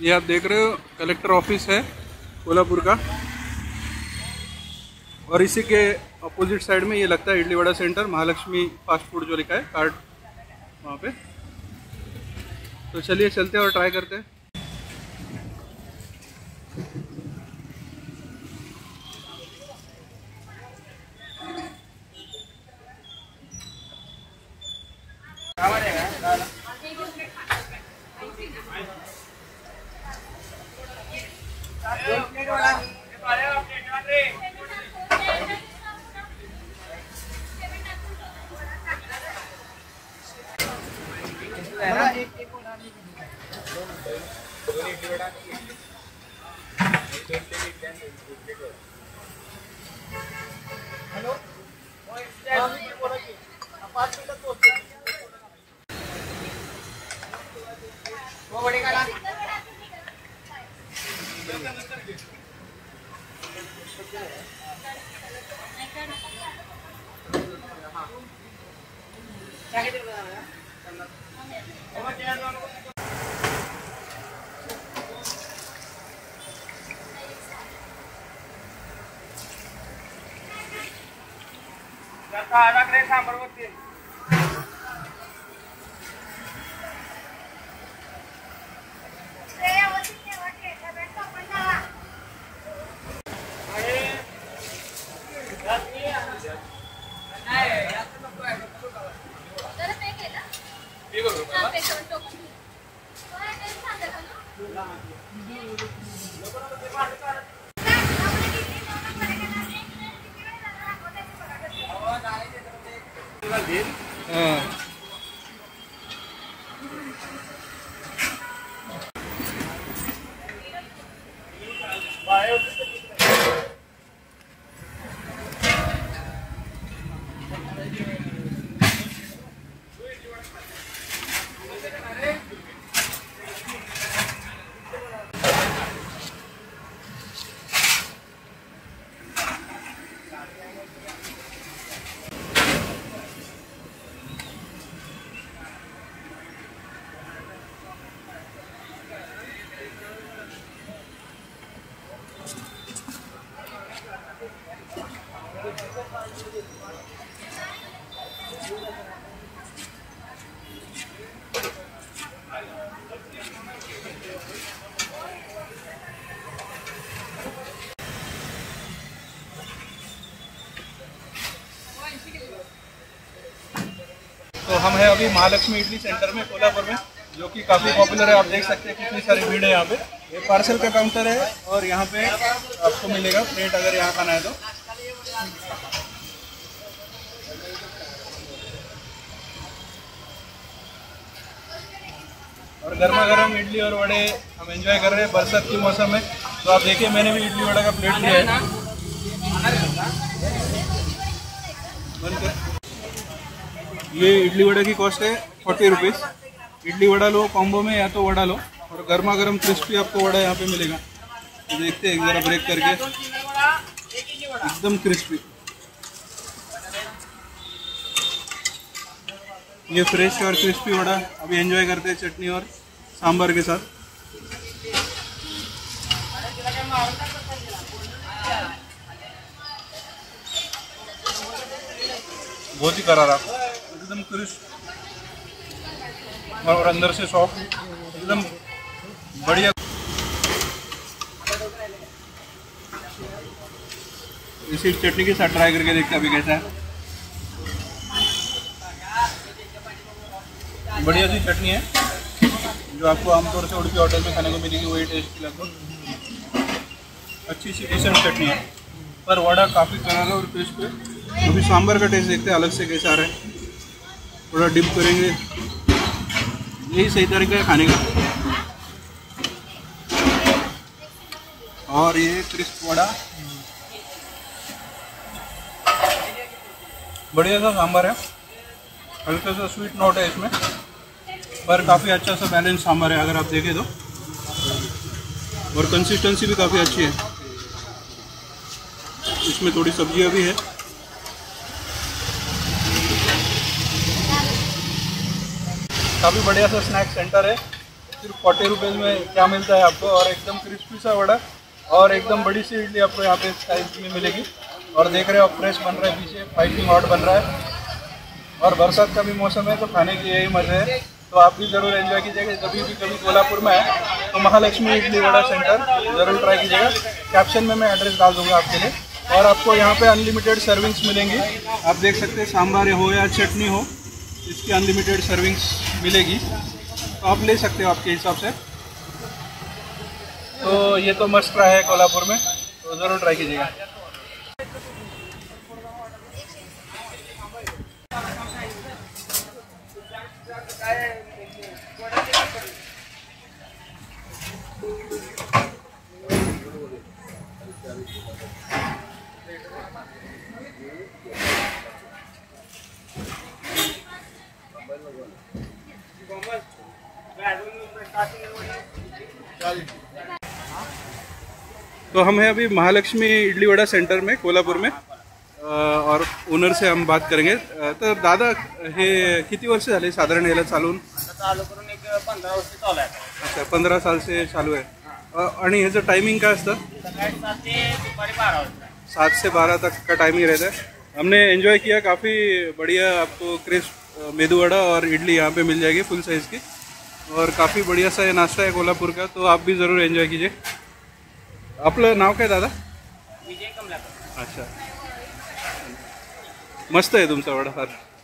ये आप देख रहे हो कलेक्टर ऑफिस है कोल्हापुर का, और इसी के अपोजिट साइड में ये लगता है idli vada centre, Mahalakshmi fast food जो लिखा है कार्ड वहाँ पे। तो चलिए चलते हैं और ट्राई करते हैं। हेलो वो बड़े का हम हैं अभी महालक्ष्मी इडली सेंटर में कोल्हापुर में, जो कि काफ़ी पॉपुलर है। आप देख सकते हैं कितनी सारी भीड़ है यहाँ पे। ये पार्सल का काउंटर है और यहाँ पे आपको मिलेगा प्लेट अगर यहाँ खाना है तो। और गर्मा गर्म इडली और वड़े हम एंजॉय कर रहे हैं, बरसात के मौसम में। तो आप देखिए, मैंने भी इडली वड़ा का प्लेट लिया है। ये इडली वड़ा की कॉस्ट है 40 रुपीज़। इडली वड़ा लो कॉम्बो में, या तो वड़ा लो और गर्मा गर्म क्रिस्पी आपको वड़ा यहाँ पे मिलेगा। तो देखते हैं ज़रा ब्रेक करके, एकदम क्रिस्पी। ये फ्रेश और क्रिस्पी वड़ा अभी एंजॉय करते हैं चटनी और सांभर के साथ। बहुत ही करारा, एकदम क्रिस्प और अंदर से सॉफ्ट, एकदम बढ़िया। इसी चटनी के साथ ट्राई करके देखते हैं अभी कैसा है। बढ़िया सी चटनी है जो आपको आमतौर से उड़पी होटल में खाने को मिलेगी, वही टेस्ट लगभग। अच्छी सी डिसेंट चटनी है, पर वड़ा काफ़ी करारा और क्रिस्प है। अभी सांभर का टेस्ट देखते हैं अलग से कैसा आ रहा है, थोड़ा डिप करेंगे। यही सही तरीका है खाने का। और ये क्रिस्प वड़ा, बढ़िया सा सांभर है, हल्का सा स्वीट नोट है इसमें, पर काफ़ी अच्छा सा बैलेंस सांभर है अगर आप देखें तो, और कंसिस्टेंसी भी काफ़ी अच्छी है। इसमें थोड़ी सब्जियां भी है। काफ़ी बढ़िया सा स्नैक सेंटर है। सिर्फ 40 रुपये में क्या मिलता है आपको, और एकदम क्रिस्पी सा वड़ा और एकदम बड़ी सी इडली आपको यहाँ पे साइज में मिलेगी। और देख रहे हो फ्रेश बन रहा है, पीछे फाइटिंग हॉट बन रहा है, और बरसात का भी मौसम है तो खाने की यही मज़े है। तो आप भी ज़रूर एंजॉय कीजिएगा। कभी भी कभी कोल्हापुर में है तो महालक्ष्मी इडली वड़ा सेंटर ज़रूर ट्राई कीजिएगा। कैप्शन में मैं एड्रेस डाल दूँगा आपके लिए। और आपको यहाँ पर अनलिमिटेड सर्विंग्स मिलेंगी, आप देख सकते हैं, सांभर हो या चटनी हो, इसकी अनलिमिटेड सर्विंग्स मिलेगी, तो आप ले सकते हो आपके हिसाब से। तो ये तो मस्ट ट्राई है कोल्हापुर में, तो ज़रूर ट्राई कीजिएगा। तो हम हैं अभी महालक्ष्मी इडली वड़ा सेंटर में कोल्हापुर में, और ओनर से हम बात करेंगे। तो दादा हे किती वर्ष झाले साधारण याला चालून? चालू करून एक 15 वर्ष चालू आहे. अच्छा, 15 साल से चालू आहे. आणि ह्याचं टाइमिंग काय असतं? सकाळी 7 ते दुपारी 12 वाजता, 7 से 12 तक का टाइमिंग रहता है। हमने एंजॉय किया, काफ़ी बढ़िया। आपको क्रिस्प मेदू वड़ा और इडली यहाँ पे मिल जाएगी फुल साइज़ की, और काफ़ी बढ़िया सा ये नाश्ता है कोल्हापुर का, तो आप भी ज़रूर एंजॉय कीजिए। आपलं नाव काय दादा? विजय कमलाकर. अच्छा, मस्त आहे तुमचा वडापाव.